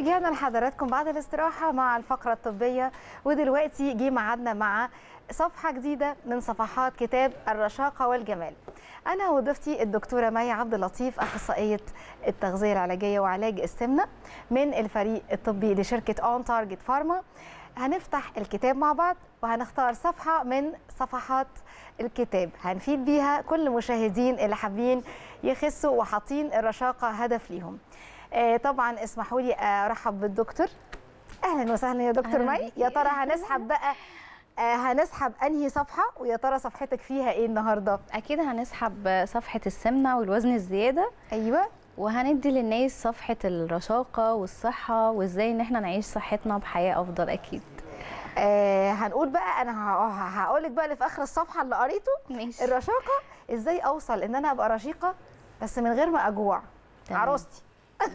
رجعنا لحضراتكم بعد الاستراحه مع الفقره الطبيه، ودلوقتي جه ميعادنا مع صفحه جديده من صفحات كتاب الرشاقه والجمال. انا وضيفتي الدكتوره مي عبد اللطيف، اخصائيه التغذيه العلاجيه وعلاج السمنه من الفريق الطبي لشركه أون تارجت فارما. هنفتح الكتاب مع بعض وهنختار صفحه من صفحات الكتاب هنفيد بيها كل مشاهدين اللي حابين يخسوا وحاطين الرشاقه هدف ليهم. طبعا اسمحوا لي ارحب بالدكتور. اهلا وسهلا يا دكتور مي. يا ترى هنسحب بقى انهي صفحه، ويا ترى صفحتك فيها ايه النهارده؟ اكيد هنسحب صفحه السمنه والوزن الزياده. ايوه، وهندي للناس صفحه الرشاقه والصحه وازاي ان احنا نعيش صحتنا بحياه افضل. اكيد هنقول بقى، انا هقول لك بقى اللي في اخر الصفحه اللي قريته. ماشي. الرشاقه ازاي اوصل ان انا ابقى رشيقه بس من غير ما اجوع. تمام. عروستي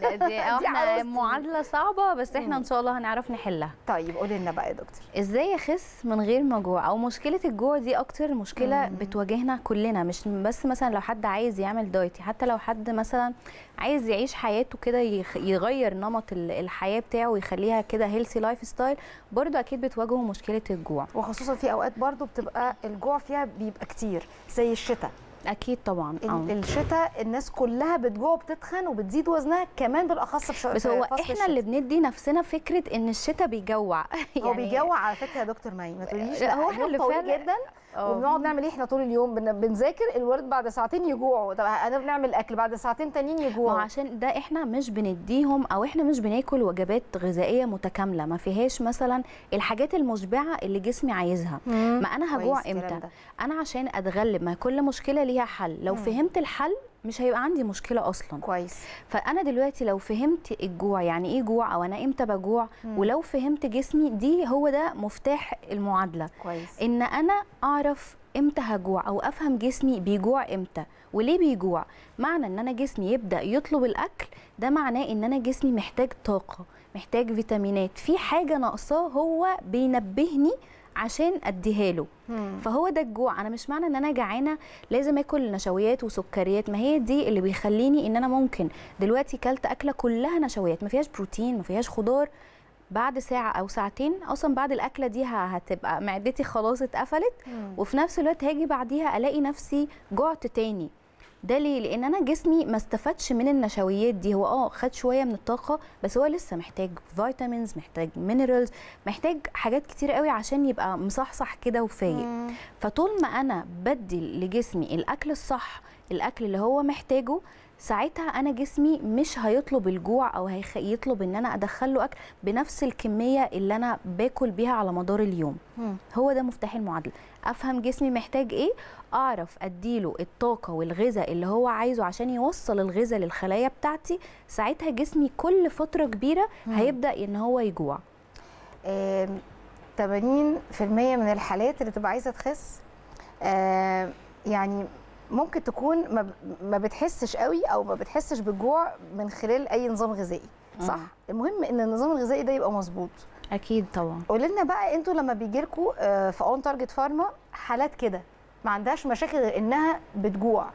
دي احنا معادله صعبه بس احنا ان شاء الله هنعرف نحلها. طيب قولي لنا بقى يا دكتور، ازاي اخس من غير ما اجوع؟ او مشكله الجوع دي اكتر مشكله بتواجهنا كلنا، مش بس مثلا لو حد عايز يعمل دايت، حتى لو حد مثلا عايز يعيش حياته كده، يغير نمط الحياه بتاعه ويخليها كده هيلثي لايف ستايل، برده اكيد بتواجهه مشكله الجوع. وخصوصا في اوقات برده بتبقى الجوع فيها بيبقى كتير زي الشتاء. اكيد طبعا. الشتاء الناس كلها بتجوع وبتتخن وبتزيد وزنها، كمان بالاخص في بس هو احنا الشتاء اللي بندي نفسنا فكره ان الشتاء بيجوع. يعني هو بيجوع على فكره يا دكتور مي، ما تقوليش لا، هو احنا اللي طويل جدا وبنقعد نعمل ايه احنا طول اليوم؟ بنذاكر، الورد بعد ساعتين يجوعوا، طب انا بنعمل اكل بعد ساعتين تانيين يجوعوا. عشان ده احنا مش بنديهم، او احنا مش بناكل وجبات غذائيه متكامله ما فيهاش مثلا الحاجات المشبعه اللي جسمي عايزها. ما انا هجوع امتى؟ انا عشان اتغلب، ما كل مشكله ليها حل، لو فهمت الحل مش هيبقى عندي مشكله اصلا. كويس. فانا دلوقتي لو فهمت الجوع، يعني ايه جوع او انا امتى بجوع، ولو فهمت جسمي، دي هو ده مفتاح المعادله. كويس. ان انا اعرف امتى هجوع، او افهم جسمي بيجوع امتى وليه بيجوع. معنى ان انا جسمي يبدا يطلب الاكل، ده معناه ان انا جسمي محتاج طاقه، محتاج فيتامينات، في حاجه ناقصاه هو بينبهني عشان اديها له. فهو ده الجوع. انا مش معنى ان انا جعانه لازم اكل نشويات وسكريات، ما هي دي اللي بيخليني ان انا ممكن دلوقتي كلت اكله كلها نشويات ما فيهاش بروتين ما فيهاش خضار، بعد ساعه او ساعتين اصلا بعد الاكله دي هتبقى معدتي خلاص اتقفلت، وفي نفس الوقت هاجي بعديها الاقي نفسي جعت تاني. ده ليه؟ لان انا جسمي ما استفادش من النشويات دي، هو خد شويه من الطاقه بس هو لسه محتاج فيتامينز، محتاج مينرالز، محتاج حاجات كتير قوي عشان يبقى مصحصح كده وفايق. فطول ما انا بدي لجسمي الاكل الصح، الاكل اللي هو محتاجه، ساعتها انا جسمي مش هيطلب الجوع، او هيطلب ان انا ادخله اكل بنفس الكميه اللي انا باكل بيها على مدار اليوم. هو ده مفتاح المعادله، افهم جسمي محتاج ايه، اعرف اديله الطاقه والغذاء اللي هو عايزه عشان يوصل الغذاء للخلايا بتاعتي، ساعتها جسمي كل فتره كبيره هيبدا ان هو يجوع. 80% من الحالات اللي بتبقى عايزه تخس يعني ممكن تكون ما بتحسش قوي او ما بتحسش بالجوع من خلال اي نظام غذائي، صح؟ المهم ان النظام الغذائي ده يبقى مظبوط. اكيد طبعا. قولي لنا بقى، انتوا لما بيجي لكم في اون تارجت فارما حالات كده ما عندهاش مشاكل غير انها بتجوع،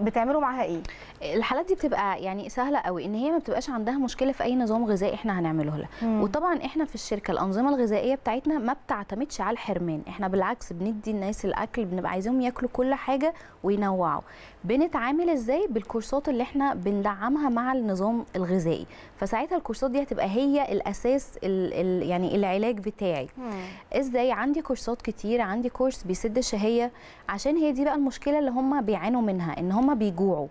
بتعملوا معاها ايه؟ الحالات دي بتبقى يعني سهله قوي، ان هي ما بتبقاش عندها مشكله في اي نظام غذائي احنا هنعمله لها. وطبعا احنا في الشركه الانظمه الغذائيه بتاعتنا ما بتعتمدش على الحرمان، احنا بالعكس بندي الناس الاكل، بنبقى عايزهم ياكلوا كل حاجه وينوعوا. بنتعامل ازاي؟ بالكورسات اللي احنا بندعمها مع النظام الغذائي، فساعتها الكورسات دي هتبقى هي الاساس يعني العلاج بتاعي. ازاي؟ عندي كورسات كتير، عندي كورس بيسد الشهيه، عشان هي دي بقى المشكله اللي هم بيعانوا منها، ان هم بيجوعوا.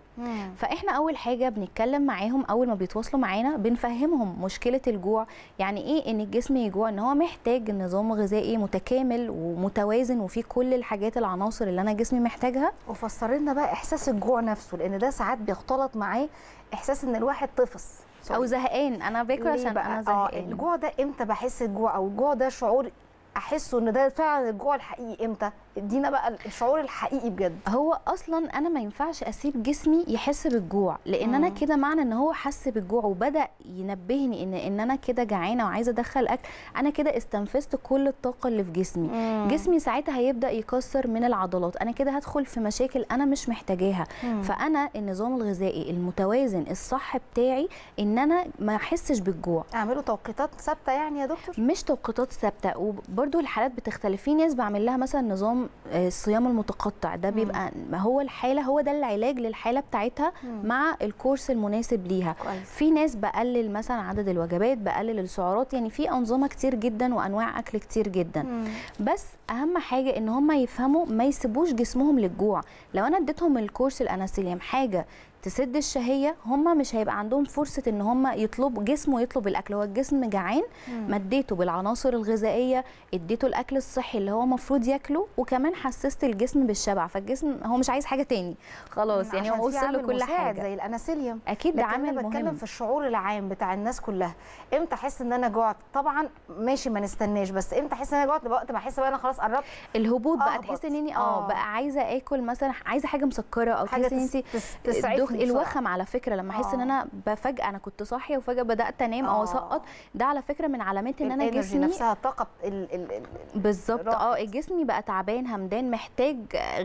فاحنا اول حاجه بنتكلم معاهم، اول ما بيتواصلوا معانا بنفهمهم مشكله الجوع، يعني ايه ان الجسم يجوع، ان هو محتاج نظام غذائي متكامل ومتوازن وفيه كل الحاجات، العناصر اللي انا جسمي محتاجها. وفسر لنا بقى احساس الجوع نفسه، لان ده ساعات بيختلط معاه احساس ان الواحد طفس او زهقان. انا باكل عشان انا زهقان. الجوع ده امتى بحس الجوع، او الجوع ده شعور احسه ان ده فعلا الجوع الحقيقي امتى؟ ادينا بقى الشعور الحقيقي بجد. هو اصلا انا ما ينفعش اسيب جسمي يحس بالجوع، لان انا كده معنى ان هو حس بالجوع وبدا ينبهني ان انا كده جعانه وعايزه ادخل اكل، انا كده استنفذت كل الطاقه اللي في جسمي. جسمي ساعتها هيبدا يكسر من العضلات، انا كده هدخل في مشاكل انا مش محتاجاها. فانا النظام الغذائي المتوازن الصح بتاعي ان انا ما احسش بالجوع. اعملوا توقيتات ثابته يعني يا دكتور؟ مش توقيتات ثابته، وبرده الحالات بتختلف. في ناس بعمل لها مثلا نظام الصيام المتقطع، ده بيبقى ما هو الحاله، هو ده العلاج للحاله بتاعتها مع الكورس المناسب ليها. في ناس بقلل مثلا عدد الوجبات، بقلل السعرات، يعني في انظمه كتير جدا وانواع اكل كتير جدا. بس اهم حاجه ان هم يفهموا ما يسيبوش جسمهم للجوع. لو انا اديتهم الكورس الأناسيليم حاجه تسد الشهيه، هم مش هيبقى عندهم فرصه ان هم يطلبوا، جسمه يطلب الاكل. هو الجسم جعان، ما اديته بالعناصر الغذائيه، اديته الاكل الصحي اللي هو المفروض ياكله، وكمان حسست الجسم بالشبع، فالجسم هو مش عايز حاجه تاني خلاص، يعني هو وصل له كل حاجه زي الأناسيليم. اكيد ده عامل مهم. انا بتكلم في الشعور العام بتاع الناس كلها، امتى احس ان انا جوعت؟ طبعا ماشي ما نستناش، بس امتى احس ان انا جوعت؟ وقت ما احس بقى انا خلاص قربت الهبوط بقى، تحس ان اني بقى عايزه اكل مثلا، عايزه حاجه مسكره، او حاجه الوخم. على فكره لما احس ان انا بفجأة انا كنت صاحيه وفجأة بدات انام او اسقط، ده على فكره من علامات ان انا جسمي نفسها الطاقه بالظبط جسمي بقى تعبان همدان محتاج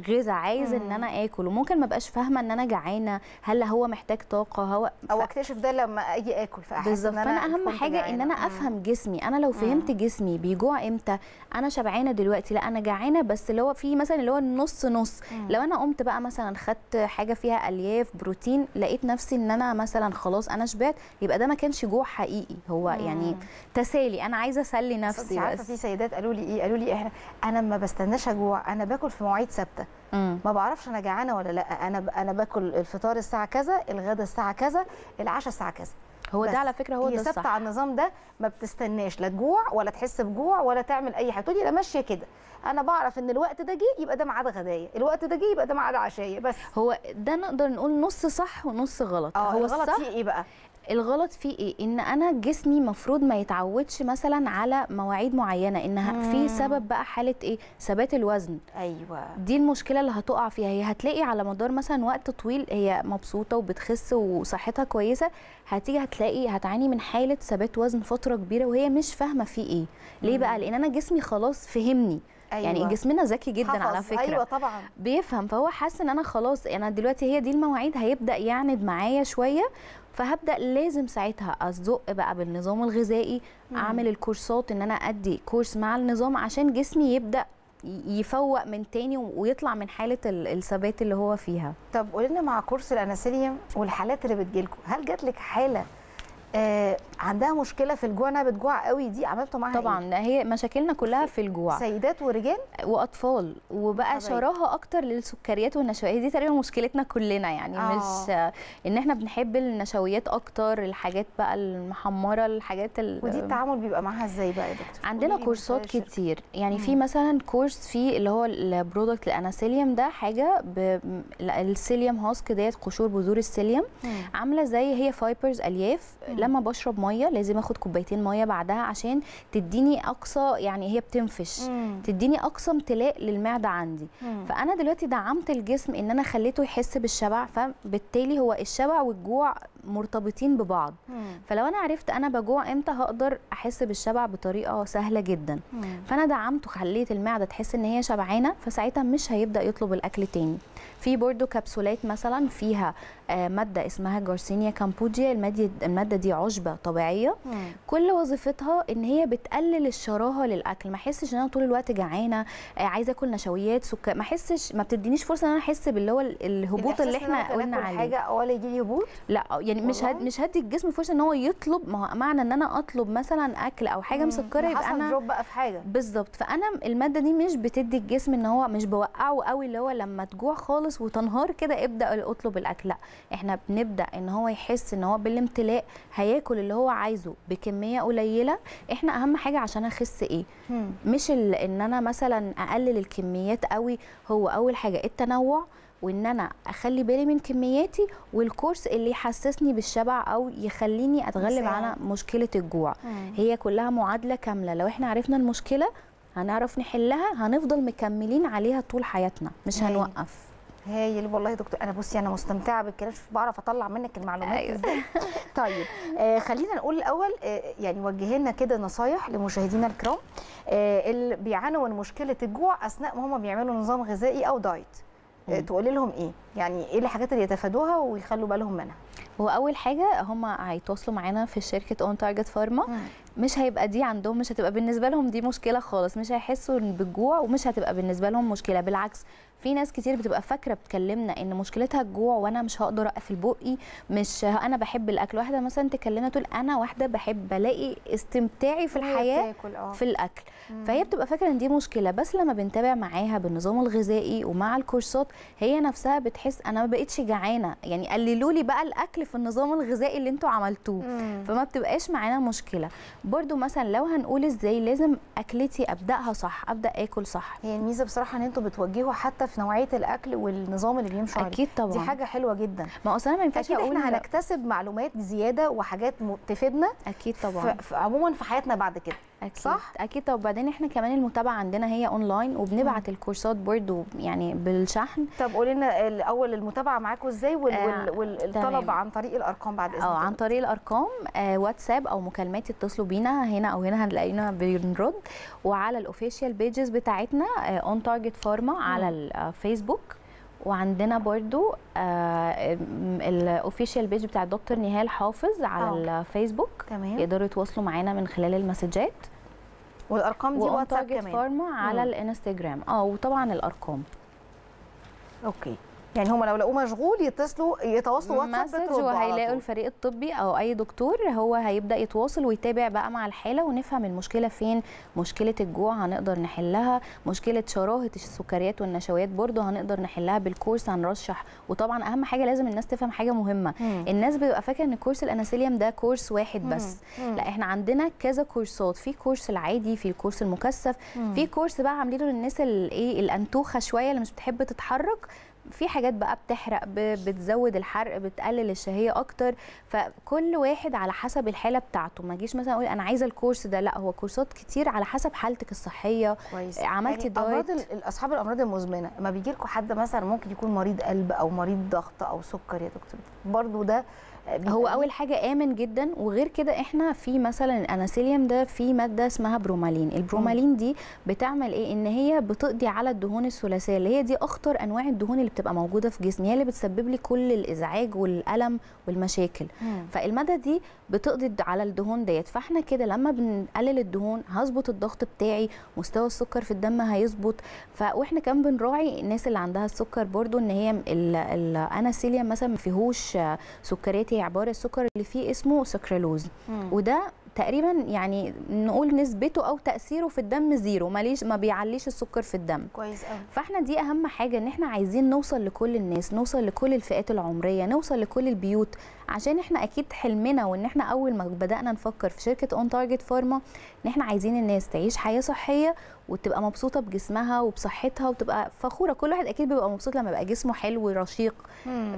غذاء، عايز ان انا اكل، وممكن ما بقاش فاهمه ان انا جعانه، هل هو محتاج طاقه هو او اكتشف ده لما اجي اكل. فاحس ان انا اهم حاجه جعينة. ان انا افهم جسمي. انا لو فهمت جسمي بيجوع امتى، انا شبعانه دلوقتي، لا انا جعانه بس اللي هو في مثلا اللي هو النص نص. لو انا قمت بقى مثلا خدت حاجه فيها الياف بروتين، لقيت نفسي ان انا مثلا خلاص انا شبعت، يبقى ده ما كانش جوع حقيقي، هو يعني تسالي، انا عايزه اسلي نفسي بس. عارفه في سيدات قالوا لي ايه؟ قالوا لي احنا انا ما بستناش اجوع، انا باكل في مواعيد ثابته، ما بعرفش انا جعانه ولا لا، انا باكل الفطار الساعه كذا، الغدا الساعه كذا، العشاء الساعه كذا. هو ده على فكره هو ده الصح، ثابته على النظام ده، ما بتستناش لا تجوع ولا تحس بجوع ولا تعمل اي حاجه، تقولي لا ماشيه كده، انا بعرف ان الوقت ده جه يبقى ده ميعاد غدايا، الوقت ده جه يبقى ده ميعاد عشايا. بس هو ده نقدر نقول نص صح ونص غلط. هو الغلط فيه ايه بقى؟ الغلط فيه ايه؟ ان انا جسمي مفروض ما يتعودش مثلا على مواعيد معينه، انها في سبب بقى حاله ايه؟ ثبات الوزن. ايوه دي المشكله اللي هتقع فيها. هي هتلاقي على مدار مثلا وقت طويل هي مبسوطه وبتخس وصحتها كويسه، هتيجي هتلاقي هتعاني من حاله ثبات وزن فتره كبيره وهي مش فاهمه فيه ايه. ليه بقى؟ لان انا جسمي خلاص فهمني. يعني جسمنا ذكي جدا حفظ. على فكره طبعا بيفهم، فهو حاسس ان انا خلاص انا دلوقتي هي دي المواعيد، هيبدا يعند معايا شويه، فهبدا لازم ساعتها ازق بقى بالنظام الغذائي، اعمل الكورسات ان انا ادي كورس مع النظام عشان جسمي يبدا يفوق من تاني ويطلع من حاله الثبات اللي هو فيها. طب قولي لنا مع كورس الأناسيليم والحالات اللي بتجيلكم، هل جاتلك حاله عندها مشكله في الجوع، انها بتجوع قوي، دي عملتوا معاها طبعا إيه؟ هي مشاكلنا كلها في الجوع، سيدات ورجال واطفال، وبقى شراهه اكتر للسكريات والنشويات، دي تقريبا مشكلتنا كلنا يعني. مش ان احنا بنحب النشويات اكتر، الحاجات بقى المحمره، الحاجات ودي التعامل بيبقى معاها ازاي بقى يا دكتور؟ عندنا كورسات كتير يعني. في مثلا كورس في اللي هو البرودكت الأناسيليم، ده حاجه السيليم هاسك، ديت قشور بذور السيليم، عامله زي هي فايبرز الياف. لما بشرب ميه لازم اخد كوبايتين ميه بعدها عشان تديني اقصى، يعني هي بتنفش تديني اقصى امتلاء للمعده عندي. فانا دلوقتي دعمت الجسم ان انا خليته يحس بالشبع، فبالتالي هو الشبع والجوع مرتبطين ببعض. فلو انا عرفت انا بجوع امتى هقدر احس بالشبع بطريقه سهله جدا. فانا دعمته، خليت المعده تحس ان هي شبعانه، فساعتها مش هيبدا يطلب الاكل تاني. في برضو كبسولات مثلا فيها ماده اسمها جارسينيا كامبوديا، الماده دي عشبه طبيعيه، كل وظيفتها ان هي بتقلل الشراهه للاكل، ما احسش ان انا طول الوقت جعانه عايزه اكل نشويات سكر، ما احسش، ما بتدينيش فرصه ان انا احس باللي هو الهبوط اللي احنا قلنا عليه. حاجه اول يجي لي هبوط، لا يعني مش هدي الجسم فرصه ان هو يطلب. ما معنى ان انا اطلب مثلا اكل او حاجه مسكره يبقى انا دروب بقى في حاجه بالظبط. فانا الماده دي مش بتدي الجسم ان هو، مش بوقعه قوي اللي هو لما تجوع خالص وتنهار كده ابدا اطلب الاكل، لا احنا بنبدا ان هو يحس ان هو بالامتلاء، هياكل اللي هو عايزه بكميه قليله. احنا اهم حاجه عشان اخس ايه؟ مش ان انا مثلا اقلل الكميات قوي، هو اول حاجه التنوع، وان انا اخلي بالي من كمياتي، والكورس اللي يحسسني بالشبع او يخليني اتغلب على مشكله الجوع. هي كلها معادله كامله، لو احنا عرفنا المشكله هنعرف نحلها، هنفضل مكملين عليها طول حياتنا، مش هنوقف. هايل والله يا دكتور، انا بصي انا مستمتعه بالكلام، شوف بعرف اطلع منك المعلومات ازاي. طيب خلينا نقول الاول يعني وجه لنا كده نصايح لمشاهدينا الكرام اللي بيعانوا من مشكله الجوع اثناء ما هم بيعملوا نظام غذائي او دايت، تقولي لهم ايه؟ يعني ايه الحاجات اللي يتفادوها ويخلوا بالهم منها؟ هو اول حاجه هم هيتواصلوا معانا في شركه اون تارجت فارما، مش هيبقى دي عندهم، مش هتبقى بالنسبه لهم دي مشكله خالص، مش هيحسوا بالجوع ومش هتبقى بالنسبه لهم مشكله. بالعكس في ناس كتير بتبقى فاكره بتكلمنا ان مشكلتها الجوع وانا مش هقدر اقفل بقي، مش انا بحب الاكل. واحده مثلا تكلمنا تقول انا واحده بحب الاقي استمتاعي في الحياه في الاكل، فهي بتبقى فاكره ان دي مشكله، بس لما بنتابع معاها بالنظام الغذائي ومع الكورسات هي نفسها بتحس انا ما بقتش جعانه، يعني قللوا لي بقى الاكل في النظام الغذائي اللي انتوا عملتوه، فما بتبقاش معانا مشكله. برده مثلا لو هنقول ازاي لازم اكلتي ابداها صح، ابدا اكل صح، هي الميزه بصراحه ان انتوا بتوجهوا حتى في نوعيه الاكل والنظام اللي بيمشوا عليه. اكيد طبعا دي حاجه حلوه جدا، ما اصلا ما ينفعش اقول احنا هنكتسب معلومات زياده وحاجات تفيدنا اكيد طبعا عموما في حياتنا بعد كده. أكيد. صح اكيد. طب وبعدين احنا كمان المتابعه عندنا هي اونلاين وبنبعت الكورسات برده يعني بالشحن. طب قولي لنا الاول المتابعه معاكم ازاي والطلب عن طريق الارقام بعد اذنك. عن طريق الارقام واتساب او مكالمات، اتصلوا بينا هنا او هنا هنلاقينا بنرد، وعلى الاوفيشال بيجز بتاعتنا اون تارجت فارما على الفيسبوك، وعندنا برده الاوفيشال بيج بتاع الدكتور نهال حافظ على الفيسبوك. تمام. يقدروا يتواصلوا معانا من خلال المسجات، والارقام دي واتساب كمان فارما على الانستجرام وطبعا الارقام. اوكي يعني هم لو لقوا مشغول يتواصلوا واتساب وهيلاقوا الفريق الطبي او اي دكتور هو هيبدا يتواصل ويتابع بقى مع الحاله ونفهم المشكله فين، مشكله الجوع هنقدر نحلها، مشكله شراهه السكريات والنشويات برده هنقدر نحلها بالكورس، هنرشح. وطبعا اهم حاجه لازم الناس تفهم حاجه مهمه، الناس بتبقى فاكره ان كورس الأناسيليم ده كورس واحد بس، لا احنا عندنا كذا كورسات، في كورس العادي، في الكورس المكثف، في كورس بقى عاملينه للناس الايه الانتوخه شويه اللي مش بتحب تتحرك، في حاجات بقى بتحرق، بتزود الحرق، بتقلل الشهيه اكتر، فكل واحد على حسب الحاله بتاعته. ما اجيش مثلا اقول انا عايزه الكورس ده، لا هو كورسات كتير على حسب حالتك الصحيه. كويس. عملتي يعني دايت، اصحاب الامراض المزمنه ما بيجي لكم حد مثلا ممكن يكون مريض قلب او مريض ضغط او سكر يا دكتور برضو ده هو اول حاجه امن جدا. وغير كده احنا في مثلا الأناسيليم ده في ماده اسمها برومالين، البرومالين دي بتعمل ايه؟ ان هي بتقضي على الدهون الثلاثيه اللي هي دي اخطر انواع الدهون اللي بتبقى موجوده في جسمي، هي اللي بتسبب لي كل الازعاج والالم والمشاكل. فالماده دي بتقضي على الدهون ديت، فاحنا كده لما بنقلل الدهون هظبط الضغط بتاعي، مستوى السكر في الدم هيظبط، واحنا كمان بنراعي الناس اللي عندها السكر برده ان هي الأناسيليم مثلا ما فيهوش سكريات، عباره السكر اللي فيه اسمه سكرالوز، وده تقريبا يعني نقول نسبته او تاثيره في الدم زيرو، ما بيعليش السكر في الدم. كويس قوي. فاحنا دي اهم حاجه، ان احنا عايزين نوصل لكل الناس، نوصل لكل الفئات العمريه، نوصل لكل البيوت، عشان احنا اكيد حلمنا وان احنا اول ما بدانا نفكر في شركه اون تارجت فارما ان احنا عايزين الناس تعيش حياه صحيه وتبقى مبسوطه بجسمها وبصحتها وتبقى فخوره. كل واحد اكيد بيبقى مبسوط لما يبقى جسمه حلو ورشيق،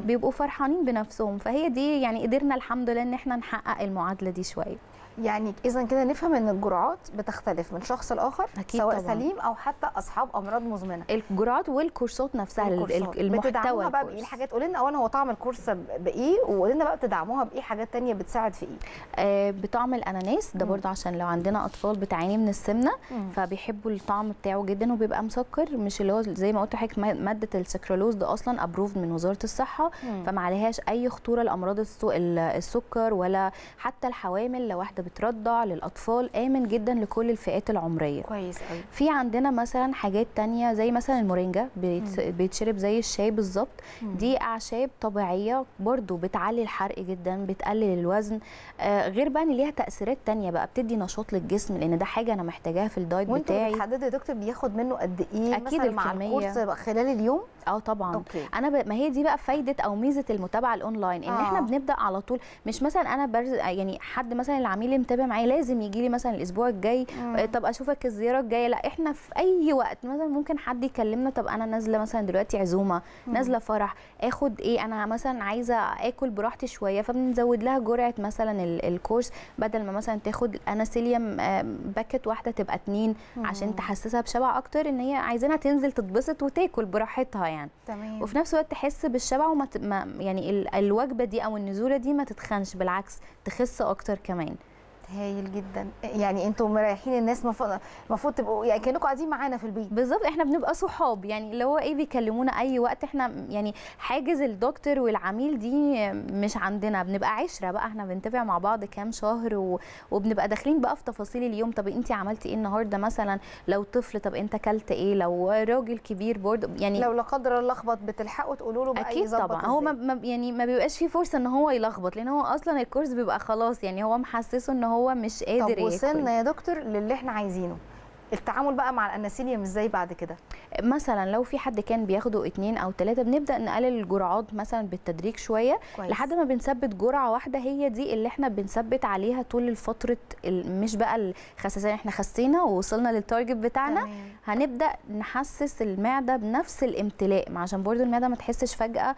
بيبقوا فرحانين بنفسهم. فهي دي يعني قدرنا الحمد لله ان احنا نحقق المعادله دي شويه. يعني اذا كده نفهم ان الجرعات بتختلف من شخص لاخر، سواء طبعا سليم او حتى اصحاب امراض مزمنه. الجرعات والكورسات نفسها، المحتوى بقى بايه الحاجات؟ قول لنا اولا هو طعم الكورس بايه، وقول لنا بقى بتدعموها بايه، حاجات ثانيه بتساعد في ايه؟ بطعم الاناناس ده برده عشان لو عندنا اطفال بتعاني من السمنه فبيحبوا الطعم بتاعه جدا، وبيبقى مسكر، مش اللي هو زي ما قلت لحضرتك ماده السكرالوز ده اصلا ابروفد من وزاره الصحه، فما عليهاش اي خطوره لامراض السكر ولا حتى الحوامل لو واحده بترضع، للاطفال، امن جدا لكل الفئات العمريه. كويس قوي. في عندنا مثلا حاجات تانية زي مثلا المورينجا، بيتشرب زي الشاي بالظبط، دي اعشاب طبيعيه برده بتعلي الحرق جدا، بتقلل الوزن، غير بقى ان ليها تاثيرات تانية بقى، بتدي نشاط للجسم لان ده حاجه انا محتاجاها في الدايت بتاعي. وانت بتحددي يا دكتور بياخد منه قد ايه اكيد مع الكورس خلال اليوم؟ طبعا. أوكي. ما هي دي بقى فايده او ميزه المتابعه الاونلاين، ان احنا بنبدا على طول، مش مثلا انا يعني حد مثلا العميل اللي متابع معايا لازم يجي لي مثلا الاسبوع الجاي، طب اشوفك الزياره الجايه، لا احنا في اي وقت مثلا ممكن حد يكلمنا، طب انا نازله مثلا دلوقتي عزومه، نازله فرح، اخد ايه، انا مثلا عايزه اكل براحتي شويه، فبنزود لها جرعه مثلا الكورس، بدل ما مثلا تاخد الأناسيليم باكت واحده تبقى 2 عشان تحسسها بشبع اكتر، ان هي عايزينها تنزل تتبسط وتاكل براحتها يعني. تمام. وفي نفس الوقت تحس بالشبع وما يعني الوجبه دي او النزوله دي ما تتخنش، بالعكس تخس اكتر كمان. هايل جدا. يعني انتوا مريحين الناس، المفروض تبقوا يعني كانكم قاعدين معانا في البيت بالظبط. احنا بنبقى صحاب يعني، اللي هو ايه بيكلمونا اي وقت، احنا يعني حاجز الدكتور والعميل دي مش عندنا، بنبقى عشره بقى، احنا بنتابع مع بعض كام شهر وبنبقى داخلين بقى في تفاصيل اليوم. طب انت عملتي ايه النهارده مثلا لو طفل، طب انت اكلت ايه لو راجل كبير برضه يعني، لو لا قدر الله لخبط بتلحقوا تقولوا له بقى يظبط. اكيد طبعا هو يعني ما بيبقاش فيه فرصه ان هو يلخبط، لان هو اصلا الكورس بيبقى خلاص يعني هو محسسه ان هو مش قادر. طب وصلنا يا دكتور للي احنا عايزينه، التعامل بقى مع الأناسيليم ازاي بعد كده؟ مثلا لو في حد كان بياخده 2 أو 3 بنبدا نقلل الجرعات مثلا بالتدريج شويه لحد ما بنثبت جرعه واحده هي دي اللي احنا بنثبت عليها طول الفتره، مش بقى الخسسان احنا خسينا ووصلنا للتارجت بتاعنا. تمام. هنبدا نحسس المعده بنفس الامتلاء عشان برده المعده ما تحسش فجاه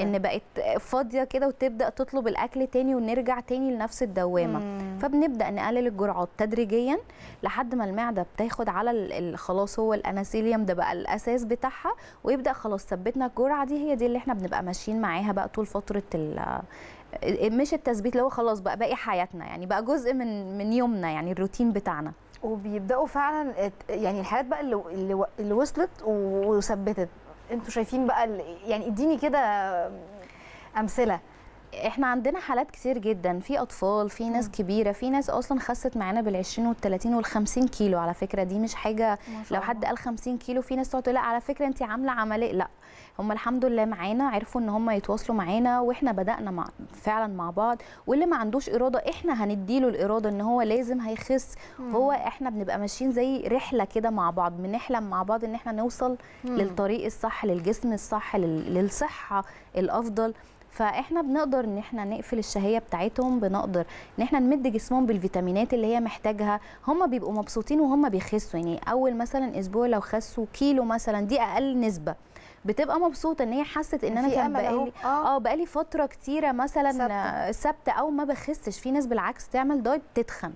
ان بقت فاضيه كده وتبدا تطلب الاكل تاني ونرجع تاني لنفس الدوامه. فبنبدا نقلل الجرعات تدريجيا لحد ما المعده بتاخد على خلاص هو الأناسيليم ده بقى الاساس بتاعها، ويبدا خلاص ثبتنا الجرعه دي هي دي اللي احنا بنبقى ماشيين معاها بقى طول فتره مش التثبيت اللي هو خلاص بقى باقي حياتنا يعني، بقى جزء من يومنا يعني الروتين بتاعنا. وبيبداوا فعلا يعني الحالات بقى اللي وصلت وثبتت، انتوا شايفين بقى يعني اديني كده امثله. احنا عندنا حالات كتير جدا، في اطفال، في ناس كبيره، في ناس اصلا خست معانا بال20 وال30 وال50 كيلو. على فكره دي مش حاجه، لو حد قال 50 كيلو في ناس تقعد تقول لا على فكره انت عامله عمليه، لا هم الحمد لله معانا، عرفوا ان هم يتواصلوا معانا واحنا بدانا فعلا مع بعض. واللي ما عندوش اراده احنا هنديله الاراده ان هو لازم هيخس. هو احنا بنبقى ماشيين زي رحله كده مع بعض، بنحلم مع بعض ان احنا نوصل للطريق الصح، للجسم الصح، للصحه الافضل. فاحنا بنقدر ان احنا نقفل الشهيه بتاعتهم، بنقدر ان احنا نمد جسمهم بالفيتامينات اللي هي محتاجها. هم بيبقوا مبسوطين وهم بيخسوا يعني، اول مثلا اسبوع لو خسوا كيلو مثلا دي اقل نسبه، بتبقى مبسوطه ان هي حست ان انا كان بقالي بقالي فتره كتيره مثلا ثابته او ما بخسش. في ناس بالعكس تعمل دايت تتخن،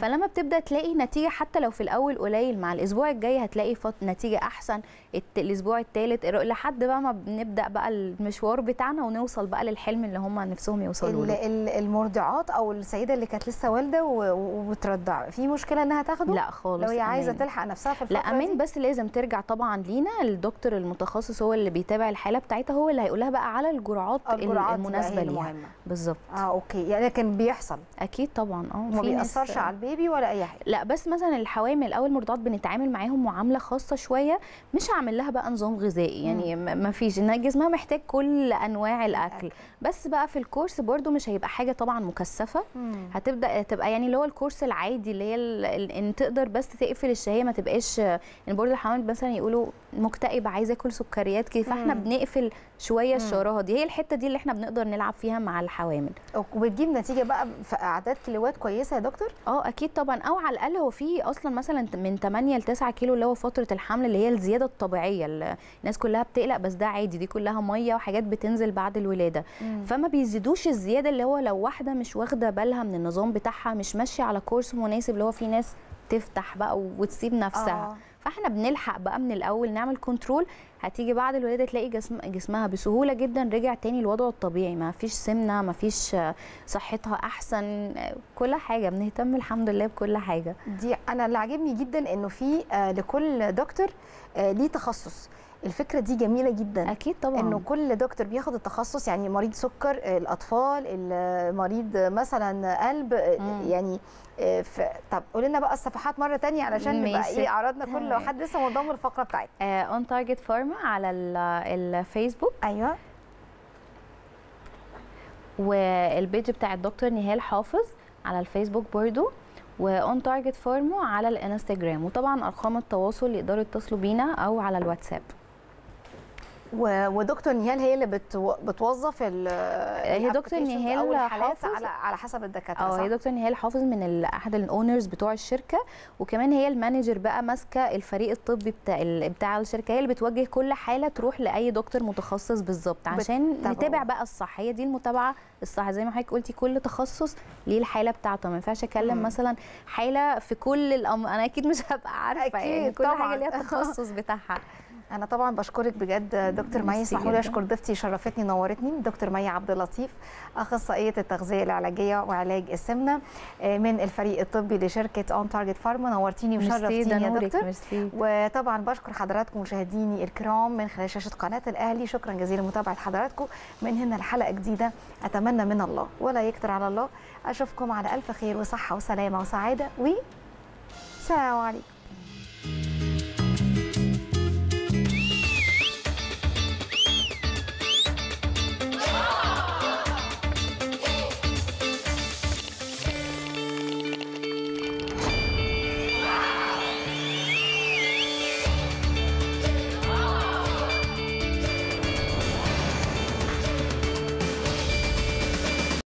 فلما بتبدا تلاقي نتيجه حتى لو في الاول قليل، مع الاسبوع الجاي هتلاقي نتيجه احسن، الاسبوع الثالث، لحد بقى ما بنبدا بقى المشوار بتاعنا ونوصل بقى للحلم اللي هم نفسهم يوصلوا له. المرضعات او السيده اللي كانت لسه والده وبترضع، في مشكله انها تاخده؟ لا خالص، لو هي عايزه تلحق نفسها في الفتره لا امان، بس لازم ترجع طبعا لينا، الدكتور المتخصص هو اللي بيتابع الحاله بتاعتها، هو اللي هيقول لها بقى على الجرعات المناسبه ليها بالظبط. اوكي، يعني كان بيحصل اكيد طبعا ما بيأثرش على البيبي ولا اي حاجه؟ لا، بس مثلا الحوامل او المرضعات بنتعامل معاهم معامله خاصه شويه، مش هعمل لها بقى نظام غذائي يعني، ما فيش، انها جسمها محتاج كل انواع الاكل. بس بقى في الكورس برده مش هيبقى حاجه طبعا مكثفه، هتبدا تبقى يعني اللي هو الكورس العادي اللي هي ان تقدر بس تقفل الشهيه، ما تبقاش ان يعني برده الحوامل مثلا يقولوا مكتئب عايز اكل سكريات كده، فاحنا بنقفل شويه الشراهه دي، هي الحته دي اللي احنا بنقدر نلعب فيها مع الحوامل. وبتجيب نتيجه بقى في اعداد كيلوات كويسه يا دكتور؟ اكيد طبعا، او على الاقل هو في اصلا مثلا من 8 ل 9 كيلو اللي هو فتره الحمل اللي هي الزياده الطبيعيه، الناس كلها بتقلق بس ده عادي، دي كلها ميه وحاجات بتنزل بعد الولاده. فما بيزيدوش الزياده اللي هو لو واحده مش واخده بالها من النظام بتاعها، مش ماشيه على كورس مناسب، اللي هو في ناس تفتح بقى وتسيب نفسها. فاحنا بنلحق بقى من الاول نعمل كنترول، هتيجي بعد الولاده تلاقي جسمها بسهوله جدا رجع تاني لوضعه الطبيعي، ما فيش سمنه، ما فيش، صحتها احسن، كل حاجه بنهتم الحمد لله بكل حاجه. دي انا اللي عاجبني جدا انه في لكل دكتور ليه تخصص، الفكره دي جميله جدا. اكيد طبعا، انه كل دكتور بياخد التخصص، يعني مريض سكر، الاطفال، المريض مثلا قلب، يعني طب قولي لنا بقى الصفحات مره ثانيه علشان نبقى عرضنا كل حد لسه منضم للفقره بتاعتنا. اون تارجت فارما على الفيسبوك، ايوه، والبيج بتاع الدكتور نهال حافظ على الفيسبوك برضو، وأون تارجت فارما على الانستجرام، وطبعا ارقام التواصل يقدروا يتصلوا بينا او على الواتساب. ودكتور نهال هي اللي بتوظف هي دكتور نهال حافظ على حسب الدكاتره صح؟ هي دكتور نهال حافظ من احد الاونرز بتوع الشركه، وكمان هي المانجر بقى ماسكه الفريق الطبي بتاع الشركه، هي اللي بتوجه كل حاله تروح لاي دكتور متخصص بالظبط عشان نتابع بقى الصح. هي دي المتابعه الصح، زي ما حضرتك قلتي كل تخصص ليه الحاله بتاعته، ما ينفعش اكلم مثلا حاله في كل انا اكيد مش هبقى عارفه أكيد يعني كل طبعاً. حاجه ليها التخصص بتاعها. أنا طبعا بشكرك بجد دكتور مي، صحولي أشكر ضيفتي شرفتني نورتني، دكتور مي عبد اللطيف أخصائية التغذية العلاجية وعلاج السمنة من الفريق الطبي لشركة أون تارجت فارما، نورتيني وشرفتيني يا دكتور. وطبعا بشكر حضراتكم مشاهديني الكرام من خلال شاشة قناة الأهلي، شكرا جزيلا لمتابعة حضراتكم، من هنا الحلقة جديدة أتمنى من الله ولا يكتر على الله أشوفكم على ألف خير وصحة وسلامة وسعادة، والسلام عليكم.